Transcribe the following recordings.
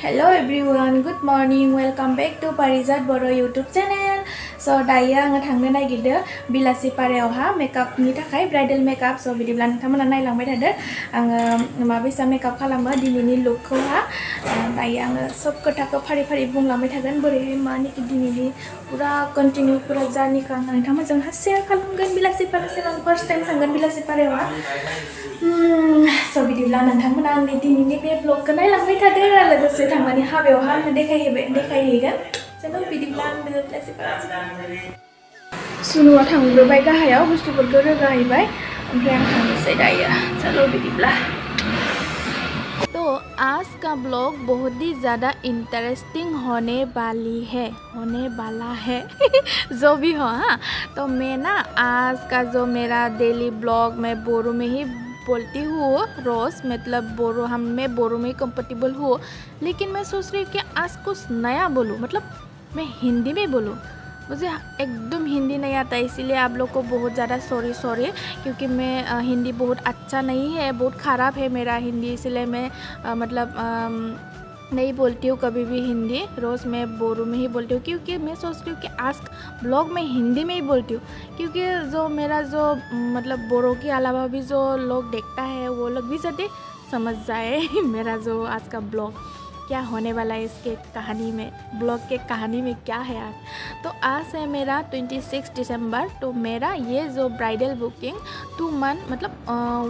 Hello everyone, good morning, welcome back to Parijat Boro YouTube channel. So दायो आङो थांनो नागिरदो बिलासि पारायावहा मेकअपनि थाखाय ब्राइडल मेकअप। सो बिदिब्ला नोंथांमोना नायलांबाय थादो आङो माबैसा मेकअप खालामो, दिनैनि लुकखौहा दायो आङो सब खोथाखौ फारि फारि बुंलांबाय थागोन, बोरैहाय मानिखि दिनैनि पुरा कन्टिनिउ पुरा जार्निखौ आं नोंथांमोनजोंहा शेयार खालामगोन। बिलासि पारासिम आं फर्स्ट टाइम थांगोन बिलासि पारायावहा। सो बिदिब्ला नोंथांमोना आंनि दिनैनि बे ब्लगखौ नायलांबाय थादो आरो लोगोसे थांनानै हाबायावहा आङो देखायहैगोन। चलो बिदिब्ला आङो बिलासि पारासिम सुनुआ थांबोबाय, गाहायाव बुस्तुफोरखौ रोगाहैबाय, ओमफ्राय आं थांनोसै दायो। चलो बिदिब्ला। तो आज का ब्लॉग बहुत ही ज़्यादा इंटरेस्टिंग होने वाला है जो भी हो। हाँ, तो मैं ना आज का जो मेरा डेली ब्लॉग मैं बोरो में ही बोलती हूँ रोज़, मतलब बोरो मैं बोरो में कंफर्टेबल हूँ, लेकिन मैं सोच रही हूँ कि आज कुछ नया बोलूँ, मतलब मैं हिंदी में बोलूँ। मुझे एकदम हिंदी नहीं आता, इसीलिए आप लोग को बहुत ज़्यादा सॉरी, क्योंकि मैं हिंदी बहुत अच्छा नहीं है, बहुत ख़राब है मेरा हिंदी, इसलिए मैं नहीं बोलती हूँ कभी भी हिंदी। रोज़ मैं बोरो में ही बोलती हूँ, क्योंकि मैं सोचती हूँ कि आज ब्लॉग में हिंदी में ही बोलती हूँ, क्योंकि जो मेरा जो मतलब बोरो के अलावा भी जो लोग देखता है वो लोग भी जल्दी समझ जाए मेरा जो आज का ब्लॉग क्या होने वाला है, इसके कहानी में, ब्लॉग के कहानी में क्या है आज। तो आज है मेरा 26 दिसंबर। तो मेरा ये जो ब्राइडल बुकिंग 2 मंथ, मतलब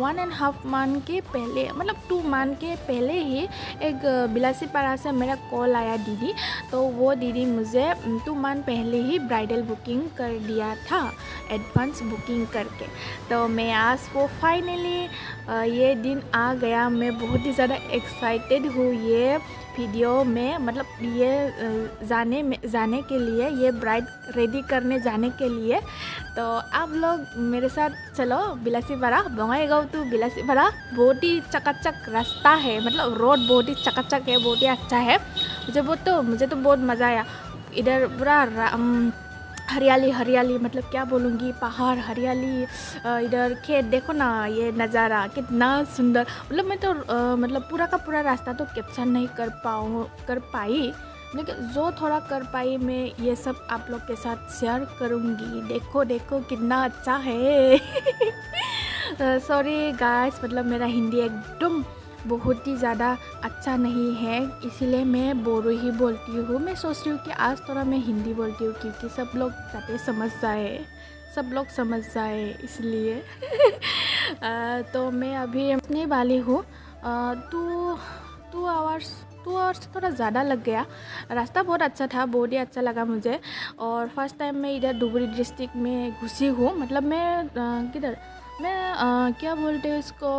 1.5 मंथ के पहले, मतलब 2 मंथ के पहले ही एक बिलासी पारा से मेरा कॉल आया दीदी। तो वो दीदी मुझे 2 मंथ पहले ही ब्राइडल बुकिंग कर दिया था, एडवांस बुकिंग करके। तो मैं आज वो फाइनली ये दिन आ गया। मैं बहुत ही ज़्यादा एक्साइटेड हूँ ये वीडियो में, मतलब ये जाने के लिए, ये ब्राइड रेडी करने जाने के लिए। तो आप लोग मेरे साथ चलो। बिलासी पारा बोंगाईगाँव टू बिलासी पारा बहुत ही चकाचक रास्ता है, मतलब रोड बहुत ही चकाचक है, बहुत ही अच्छा है। मुझे तो बहुत मज़ा आया इधर, पूरा हरियाली, मतलब क्या बोलूँगी, पहाड़, हरियाली, इधर खेत, देखो ना ये नज़ारा कितना सुंदर। मतलब मैं तो मतलब पूरा का पूरा रास्ता तो कैप्चर नहीं कर पाई, लेकिन जो थोड़ा कर पाई मैं ये सब आप लोग के साथ शेयर करूँगी। देखो कितना अच्छा है। सॉरी गाइस, मतलब मेरा हिंदी एकदम बहुत ही ज़्यादा अच्छा नहीं है, इसीलिए मैं बोरो ही बोलती हूँ। मैं सोच रही हूँ कि आज थोड़ा मैं हिंदी बोलती हूँ, क्योंकि सब लोग समझ जाए इसलिए। तो मैं अभी अपने वाली हूँ। 2 आवर्स थोड़ा ज़्यादा लग गया। रास्ता बहुत अच्छा था, बहुत ही अच्छा लगा मुझे। और फर्स्ट टाइम मैं इधर धुबरी डिस्ट्रिक्ट में घुसी हूँ, मतलब मैं क्या बोलते हैं इसको,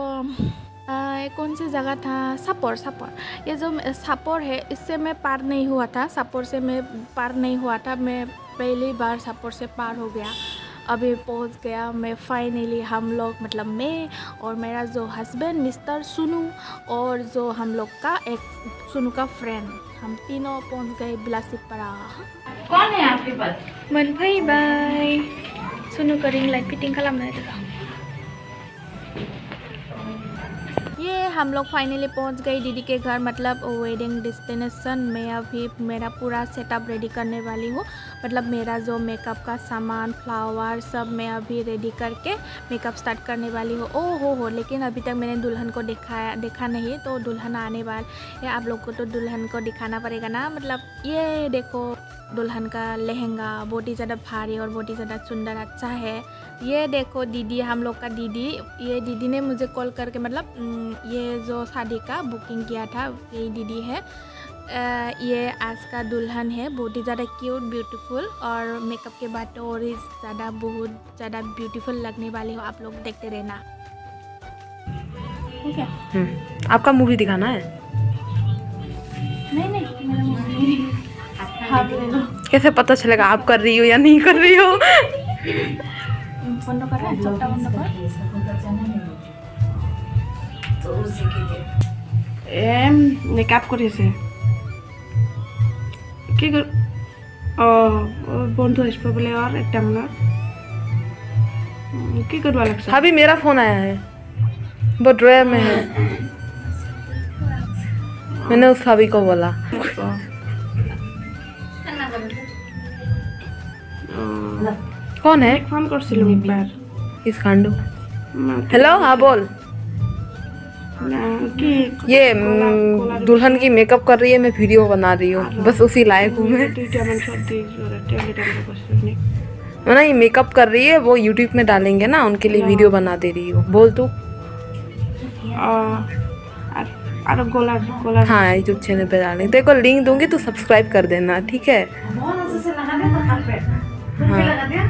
कौन सी जगह था, सापोर, ये जो सापोर है इससे मैं पार नहीं हुआ था, मैं पहली बार सापोर से पार हो गया। अभी पहुंच गया मैं फाइनली। हम लोग, मतलब मैं और मेरा जो हस्बैंड मिस्टर सुनू और जो हम लोग का एक सुनू का फ्रेंड, हम तीनों पहुंच गए बिलासी पारा। कौन है आपके पास? मनभाई भाई। सुनू का रिंग लाइट फिटिंग खालामना था। ये हम लोग फाइनली पहुंच गए दीदी के घर, मतलब वेडिंग डेस्टिनेशन में। अभी मेरा पूरा सेटअप रेडी करने वाली हूँ, मतलब मेरा जो मेकअप का सामान, फ्लावर सब मैं अभी रेडी करके मेकअप स्टार्ट करने वाली हूँ। ओ हो, लेकिन अभी तक मैंने दुल्हन को देखा नहीं, तो दुल्हन आने वाली है। आप लोग को तो दुल्हन को दिखाना पड़ेगा ना, मतलब ये देखो दुल्हन का लहंगा बहुत ही ज़्यादा भारी और बहुत ही ज़्यादा सुंदर अच्छा है। ये देखो दीदी, हम लोग का दीदी, ये दीदी ने मुझे कॉल करके, मतलब ये जो शादी का बुकिंग किया था यही दीदी है। ये आज का दुल्हन है, बहुत ही ज़्यादा क्यूट, ब्यूटीफुल, और मेकअप के बाद तो और ज़्यादा बहुत ज़्यादा ब्यूटीफुल लगने वाली हो। आप लोग देखते रहना, ठीक है। आपका मूवी दिखाना है? नहीं, हाँ, कैसे पता चलेगा आप कर रही हो या नहीं कर रही हो? अभी मेरा फोन आया है, वो ड्रॉयर में है। मैंने उस भाभी को बोला कौन है फोन कर सिलूं एक बार इस खांडू। हेलो हाँ बोल कि ये दुल्हन की मेकअप कर रही है, मैं वीडियो बना रही हूँ, बस उसी लायक हूँ मैं। ना ये मेकअप कर रही है, वो यूट्यूब में डालेंगे ना, उनके लिए वीडियो बना दे रही हूँ। बोल तू हाँ यूट्यूब चैनल पे डालेंगे, तेरे को लिंक दूंगी, तू सब्सक्राइब कर देना ठीक है। हाँ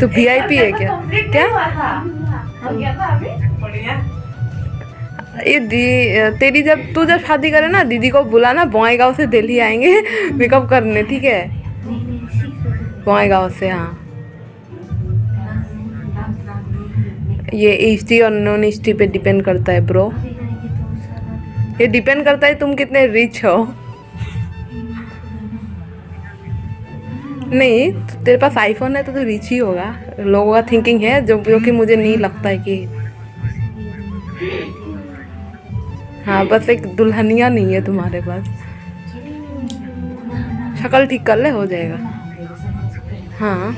तू VIP है क्या? क्या ये तेरी जब तू जब शादी करे ना, दीदी को बुलाना, बोंगाईगांव से दिल्ली आएंगे मेकअप करने ठीक है। बोंगाईगांव से हाँ, ये एचडी और नॉन एचडी पे डिपेंड करता है ब्रो, ये डिपेंड करता है तुम कितने रिच हो। नहीं तेरे पास आईफोन है तो तू रिच ही होगा, लोगों का थिंकिंग है जो कि मुझे नहीं लगता है कि। हाँ बस एक दुल्हनिया नहीं है तुम्हारे पास, शक्ल ठीक कर ले हो जाएगा। हाँ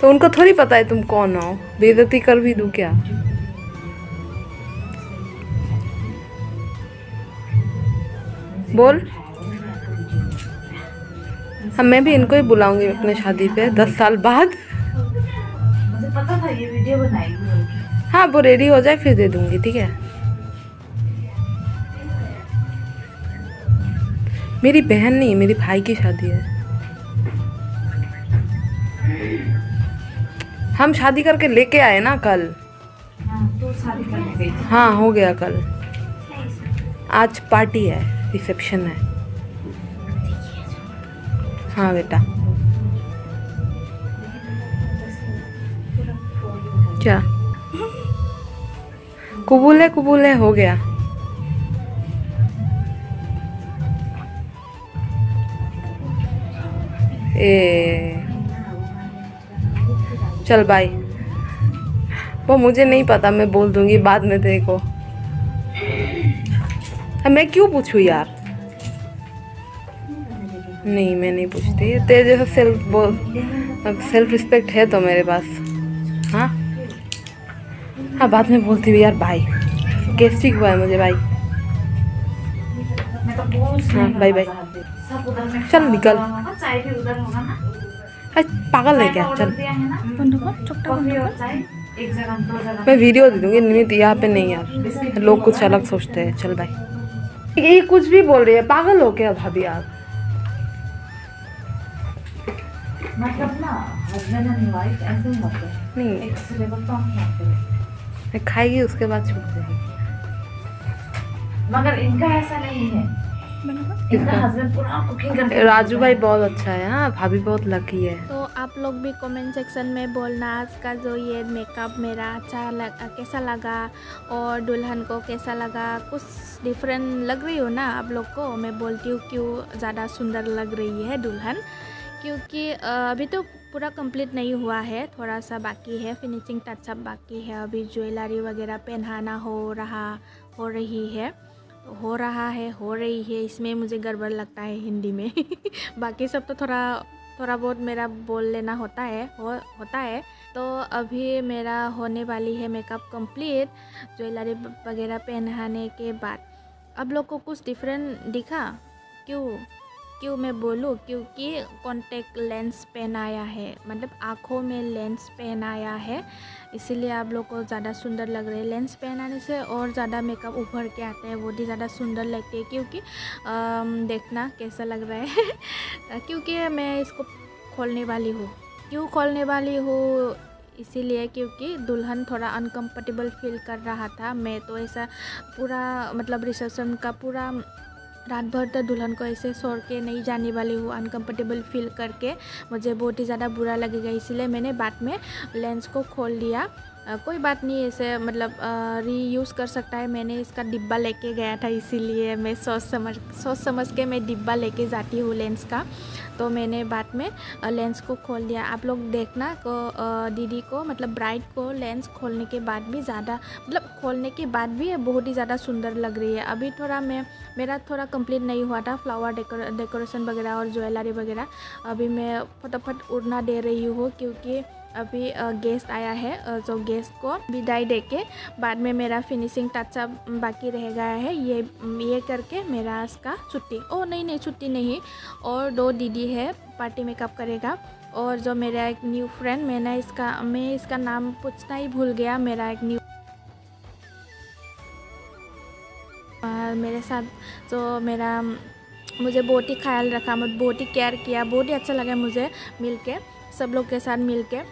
तो उनको थोड़ी पता है तुम कौन हो, बेइज्जती कर भी दूँ क्या? बोल हाँ मैं भी इनको ही बुलाऊंगी अपने शादी पे 10 साल बाद। मुझे पता था ये वीडियो बनाएगी। हाँ वो रेडी हो जाए फिर दे दूंगी ठीक है। मेरी बहन नहीं, मेरी भाई की शादी है, हम शादी करके लेके आए ना कल। तो शादी करने गई? हाँ हो गया कल, आज पार्टी है, रिसेप्शन है। हाँ बेटा क्या कबूल है हो गया। चल बाय, वो मुझे नहीं पता, मैं बोल दूंगी बाद में तेरे को। मैं क्यों पूछूं यार, नहीं मैं नहीं पूछती, तेरे जैसा सेल्फ रिस्पेक्ट है तो मेरे पास। हाँ हाँ बाद में बोलती हुई यार बाय, गेस्टिक हुआ है मुझे बाय। हाँ बाय बाय चल निकल। पागल है क्या? चल मैं वीडियो दे दूँगी निमित, यहाँ पे नहीं यार, लोग कुछ अलग सोचते हैं। चल बाय। ये कुछ भी बोल रही है, पागल हो क्या भाभी आप? मतलब ना हस्बैंड एंड वाइफ ऐसे ही होते हैं, नहीं एक लेवल तो हम होते हैं, खाएगी उसके बाद छूट जाएगी। मगर इनका ऐसा नहीं है, इनका हस्बैंड पूरा कुकिंग करता है। राजू भाई बहुत अच्छा है। हाँ भाभी बहुत लकी है। तो आप लोग भी कमेंट सेक्शन में बोलना आज का जो ये मेकअप मेरा अच्छा लगा, कैसा लगा, और दुल्हन को कैसा लगा, कुछ डिफरेंट लग रही हो ना आप लोग को। मैं बोलती हूँ क्यों ज़्यादा सुंदर लग रही है दुल्हन, क्योंकि अभी तो पूरा कंप्लीट नहीं हुआ है, थोड़ा सा बाकी है, फिनिशिंग टचअप बाकी है, अभी ज्वेलरी वगैरह पहनाना हो रही है, इसमें मुझे गड़बड़ लगता है हिंदी में। बाकी सब तो थोड़ा बहुत मेरा बोल लेना होता है। तो अभी मेरा होने वाली है मेकअप कंप्लीट, ज्वेलरी वगैरह पहनाने के बाद। अब लोग को कुछ डिफरेंट दिखा क्यों मैं बोलूँ, क्योंकि कॉन्टेक्ट लेंस पहनाया है, मतलब आँखों में लेंस पहनाया है, इसीलिए आप लोग को ज़्यादा सुंदर लग रहे हैं। लेंस पहनाने से और ज़्यादा मेकअप उभर के आता है, वो भी ज़्यादा सुंदर लगती है, क्योंकि देखना कैसा लग रहा है। क्योंकि मैं इसको खोलने वाली हूँ इसीलिए क्योंकि दुल्हन थोड़ा अनकम्फर्टेबल फील कर रहा था। मैं तो ऐसा पूरा मतलब रिसेप्शन का पूरा रात भर तक दुल्हन को ऐसे सो के नहीं जाने वाली हूँ, अनकम्फर्टेबल फील करके मुझे बहुत ही ज़्यादा बुरा लगेगा, इसलिए मैंने बाद में लेंस को खोल लिया। कोई बात नहीं, इसे मतलब रीयूज़ कर सकता है। मैंने इसका डिब्बा लेके गया था, इसीलिए मैं सोच समझ के मैं डिब्बा लेके जाती हूँ लेंस का। तो मैंने बाद में लेंस को खोल दिया। आप लोग देखना दीदी को मतलब ब्राइड को लेंस खोलने के बाद भी ज़्यादा मतलब खोलने के बाद भी बहुत ही ज़्यादा सुंदर लग रही है। अभी थोड़ा मेरा कंप्लीट नहीं हुआ था, फ्लावर डेकोरेशन वगैरह और ज्वेलरी वगैरह। अभी मैं फटाफट उड़ना दे रही हूँ क्योंकि अभी गेस्ट आया है, तो गेस्ट को विदाई देके बाद में मेरा फिनिशिंग टच अप बाकी रह गया है। ये करके मेरा इसका छुट्टी, ओ नहीं छुट्टी नहीं, और दो दीदी है पार्टी मेकअप करेगा। और जो मेरा एक न्यू फ्रेंड, मैं इसका नाम पूछना ही भूल गया। मेरा एक न्यू मेरे साथ तो मुझे बहुत ही ख्याल रखा, बहुत ही केयर किया, बहुत ही अच्छा लगा मुझे मिलके, सब लोग के साथ मिलके,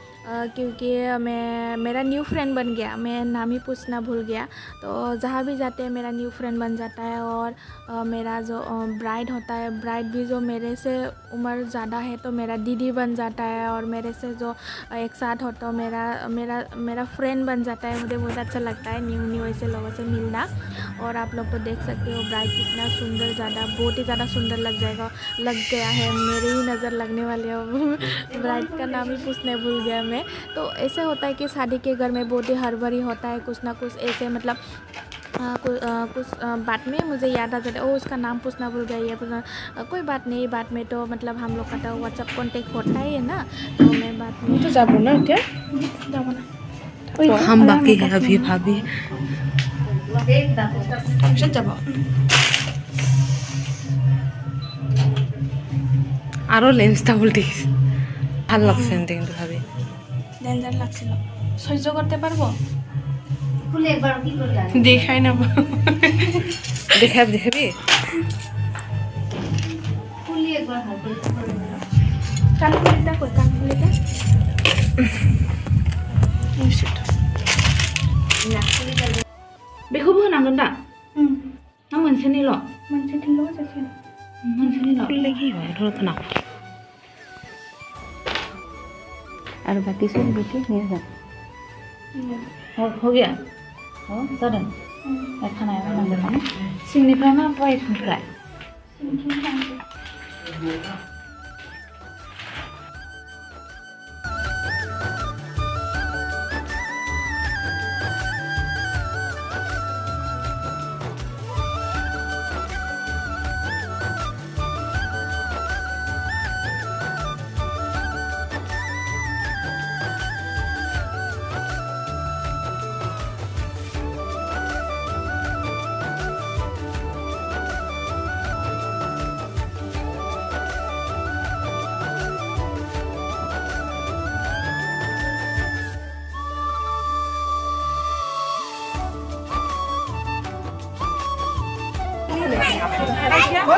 क्योंकि मेरा न्यू फ्रेंड बन गया। मैं नाम ही पूछना भूल गया। तो जहाँ भी जाते हैं मेरा न्यू फ्रेंड बन जाता है। और मेरा जो ब्राइड होता है, ब्राइड भी जो मेरे से उम्र ज़्यादा है तो मेरा दीदी बन जाता है, और मेरे से जो एक साथ होता है मेरा फ्रेंड बन जाता है। मुझे बहुत अच्छा लगता है न्यू ऐसे लोगों से मिलना। और आप लोग तो देख सकते हो ब्राइड कितना सुंदर, ज़्यादा बहुत ही ज़्यादा सुंदर लग गया है। मेरी ही नज़र लगने वाली है, ब्राइड का नाम ही पूछने भूल गया। तो ऐसे होता है कि शादी के घर में बहुत ही हड़बड़ी होता है, कुछ ना कुछ ऐसे मतलब कुछ बात में मुझे याद आ जाता है, ओ उसका नाम पूछना भूल गई है। कोई बात नहीं, बात में तो मतलब हम लोग का तो व्हाट्सअप कॉन्टेक्ट होता ही है ना, तो मैं बात में तो जाबू ना क्या जाबू ना हम बाकी है अभी भाभी आरो लेंस टा बोलती ভাল লাগছে এন্ডিং তো ভাবে ডেঞ্জার লাগছিল সহ্য করতে পারবো ফুল একবার কি করলা দেখাই না দেখাবি ফুল একবার হাতে করে দাও কানকুলিটা কই কানকুলিটা নিশ্চিত না কানকুলিটা বেখো বনাंगोन दा ना मोनसेनिल जासे मोनसेनिल লাগি হয় রতনা और बाकी सब बेटी नहीं जा हो गया हो जादन खाना बनाना सिंनिफ्राय मा बायनिफ्राय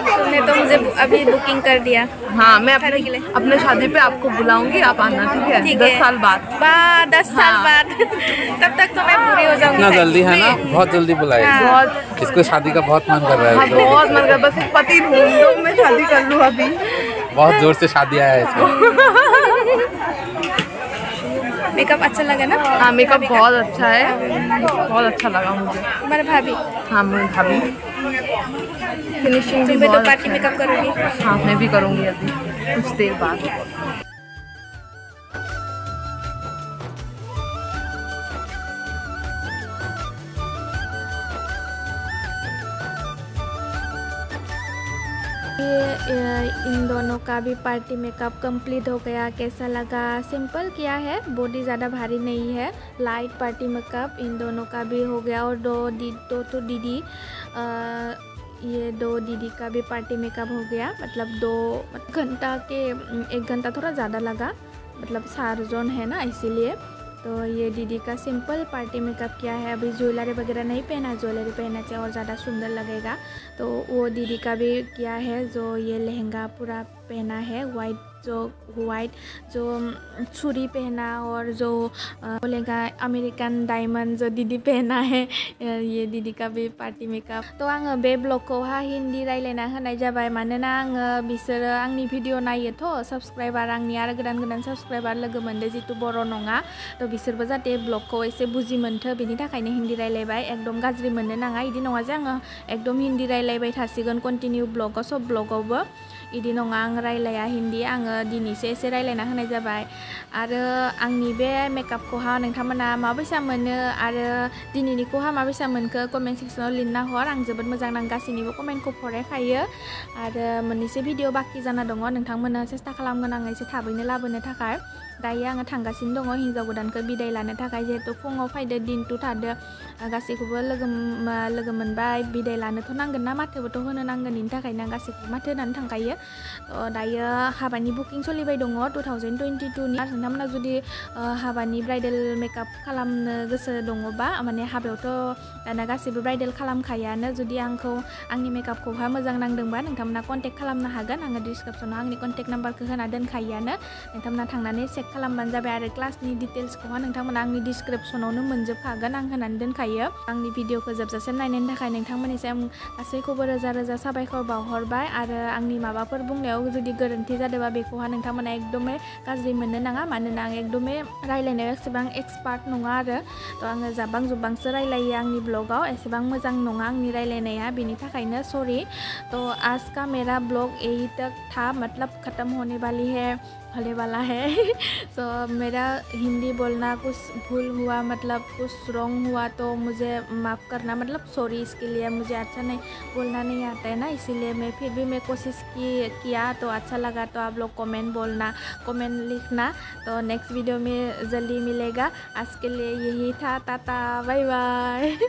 तो मुझे अभी बुकिंग कर दिया। हाँ मैं अपने शादी पे आपको बुलाऊंगी, आप आना ठीक है? 10 साल बाद 10 साल बाद तब तक तो मैं पूरी हो जाऊंगी। इतना जल्दी है ना, बहुत जल्दी बुलाया। बहुत इसको शादी का बहुत मन कर रहा है। बहुत मन कर, बस पति ढूंढ लो मैं शादी कर लूँ। अभी बहुत जोर से शादी आया है इसको। मेकअप अच्छा लगा ना? हाँ मेकअप बहुत अच्छा है, बहुत अच्छा लगा मुझे। तुम्हारे भाभी? हाँ मेरी भाभी। फिनिशिंग भी बहुत अच्छा। पार्टी मेकअप करोगी? हाँ मैं भी करूँगी अभी कुछ देर बाद। इन दोनों का भी पार्टी मेकअप कंप्लीट हो गया। कैसा लगा? सिंपल किया है, बॉडी ज़्यादा भारी नहीं है, लाइट पार्टी मेकअप इन दोनों का भी हो गया। और दो दीदी का भी पार्टी मेकअप हो गया। मतलब 1 घंटा थोड़ा ज़्यादा लगा, मतलब 4 जन है ना इसीलिए। तो ये दीदी का सिंपल पार्टी मेकअप किया है। अभी ज्वेलरी वगैरह नहीं पहना, ज्वेलरी पहनना चाहिए और ज़्यादा सुंदर लगेगा। तो वो दीदी का भी किया है, जो ये लहंगा पूरा पहना है, वाइट जो वाइट जो चूड़ी पहना और जो बोलेगा अमेरिकन डायमंड जो दीदी पहना है ये दीदी का भी पार्टी मेकअप। तो आङो बे ब्लगखौहा हिन्दी रायलायना होनाय जाबाय मानोना आङो बिसोरो आंनि भिडिअ नायोथ' साबसक्राइबार आंनि आरो गोदान गोदान साबसक्राइबार लोगो मोनदों जितु बर' नङा तो बिसोरबो जाहाथे ब्लगखौ एसे बुजि मोनथो बिनि थाखायनो हिन्दी रायलायबाय एकदम गाज्रि मोननो नाङा इदि नङा जे आङो एकदम हिन्दी रायलायबाय थासिगोन कन्टिनिउ ब्लगआव सब ब्लगआवबो इदि नङा आं रायलाया हिन्दी आङो दिनैसो एसे रायलायना होनाय जाबाय आरो आंनि बे मेकअपखौहा नोंथांमोना माबैसा मोनो आरो दिनैनिखौहा माबैसा मोनखो कमेन्ट सेक्सनाव लिरना हर आं जोबोद मोजां नां गासिनिबो कमेन्टखौ फरायखायो आरो मोननैसो भिडिअ बाखि जाना दङ नोंथांमोना सेस्टा खालामगोन आं एसे थाबैनो लाबोनो थाखाय। दायो आङो थांगासिनो दङ हिन्जाव गोदानखौ बिदाय लानो थाखाय जेहेतु फुङाव फैदो दिनथु थादो गासैखौबो लोगो मोनबाय बिदाय लानोथ' नांगोन ना माथोबोथ' होनो नांगोन इनि थाखायनो आं गासैखौबो माथो होनानै थांखायो। दायो हाबानि बुकिं सोलिबाय दङ 2022 नि आरो नोंथांमोना जुदि हाबानि ब्राइडल मेकअप खालामनो गोसो दङबा माने हाबायावथ' दाना गासैबो ब्राइडल खालामखायानो जुदि आंखौ आंनि मेकअपखौहा मोजां नांदोंबा नोंथांमोना कन्टेक्ट खालामनो हागोन आङो डिसक्रिपसनाव आंनि कन्टेक्ट नाम्बारखौ होना दोनखायोआनो नोंथांमोना थांनानै चेक खालामबानो जाबाय आरो क्लासनि डिटेल्सखौहा नोंथांमोना आंनि डिसक्रिपसनावनो मोनजोबखागोन आं होनानै दोनखायो। आंनि भिडिअखौ जोबजासिम नायनायनि थाखाय नोंथांमोननिसिम गासैखौबो रोजा रोजा साबायखर बावहरबाय आरो आंनि माबाफोर बुंनायाव जुदि गोरोन्थि जादोंबा बेखौहा नोंथांमोना एकदमै गाज्रि मोननो नाङा मानोना आं एकदमै रायलायनायाव एसेबां एक्सपार्ट नङा आरो तो आङो जाबां जुबांसो रायलायो आंनि ब्लगाव एसेबां मोजां नङा आंनि रायलायनाया बिनि थाखायनो सॉरी। तो आज का मेरा ब्लॉग यही तक था मतलब खत्म होने वाली है होने वाला है सो मेरा हिंदी बोलना कुछ भूल हुआ मतलब कुछ रॉन्ग हुआ तो मुझे माफ़ करना मतलब सॉरी इसके लिए मुझे अच्छा नहीं बोलना नहीं आता है ना इसीलिए मैं फिर भी मैं कोशिश किया तो अच्छा लगा तो आप लोग कमेंट लिखना। तो नेक्स्ट वीडियो में जल्दी मिलेगा आज के लिए यही था टाटा बाय बाय।